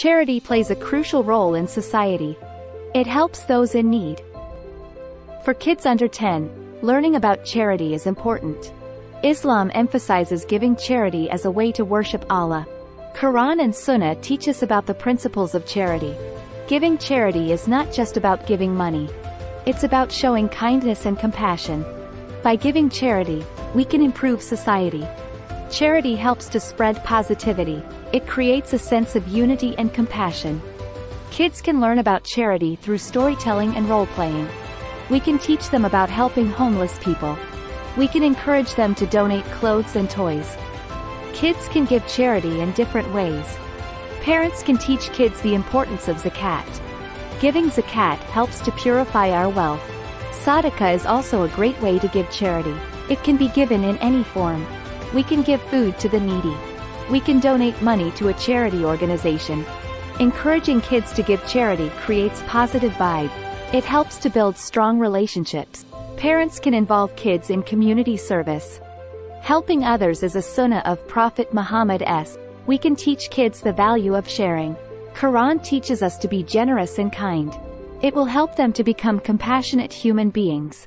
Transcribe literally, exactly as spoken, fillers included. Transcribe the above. Charity plays a crucial role in society. It helps those in need. For kids under ten, learning about charity is important. Islam emphasizes giving charity as a way to worship Allah. Quran and Sunnah teach us about the principles of charity. Giving charity is not just about giving money. It's about showing kindness and compassion. By giving charity, we can improve society. Charity helps to spread positivity. It creates a sense of unity and compassion. Kids can learn about charity through storytelling and role-playing. We can teach them about helping homeless people. We can encourage them to donate clothes and toys. Kids can give charity in different ways. Parents can teach kids the importance of zakat. Giving zakat helps to purify our wealth. Sadaqah is also a great way to give charity. It can be given in any form. We can give food to the needy. We can donate money to a charity organization. Encouraging kids to give charity creates positive vibe. It helps to build strong relationships. Parents can involve kids in community service. Helping others is a sunnah of Prophet Muhammad. We can teach kids the value of sharing. Quran teaches us to be generous and kind. It will help them to become compassionate human beings.